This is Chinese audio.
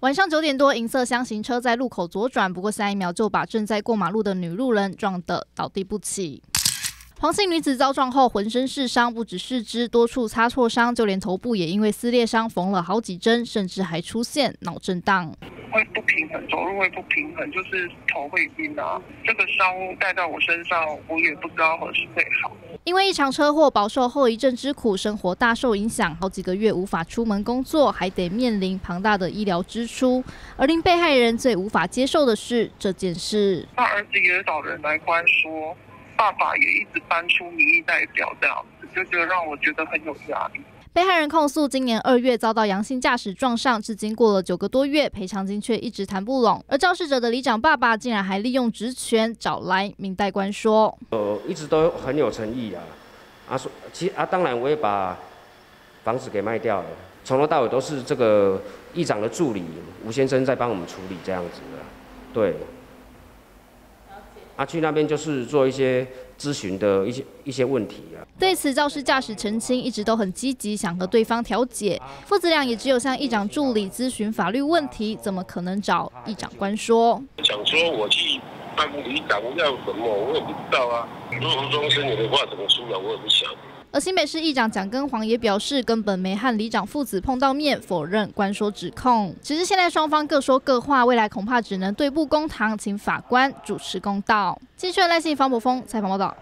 晚上9点多，银色箱型车在路口左转，不过下一秒就把正在过马路的女路人撞得倒地不起。 黄姓女子遭撞后浑身是伤，不止四肢多处擦挫伤，就连头部也因为撕裂伤缝了好几针，甚至还出现脑震荡。会不平衡，走路会不平衡，就是头会晕啊。这个伤带到我身上，我也不知道何时会好。因为一场车祸饱受后遗症之苦，生活大受影响，好几个月无法出门工作，还得面临庞大的医疗支出。而令被害人最无法接受的是这件事，他儿子也找人来关说。 爸爸也一直搬出民意代表这样子，就觉得让我觉得很有压力。被害人控诉，今年2月遭到阳性驾驶撞上，至今过了9个多月，赔偿金却一直谈不拢。而肇事者的里长爸爸竟然还利用职权找来民代官说：“一直都很有诚意啊，说其实当然我也把房子给卖掉了，从头到尾都是这个议长的助理吴先生在帮我们处理这样子的，对。” 去那边就是做一些咨询的一些问题啊。对此，肇事驾驶澄清一直都很积极，想和对方调解。父子俩也只有向议长助理咨询法律问题，怎么可能找议长官说？想说我去办里长要什么，我也不知道啊。如果无中生有的话，怎么出来我也不想。而新北市议长蒋根煌也表示，根本没和里长父子碰到面，否认官说指控。只是现在双方各说各话，未来恐怕只能对簿公堂，请法官主持公道。记者赖信、方柏峰采访报道。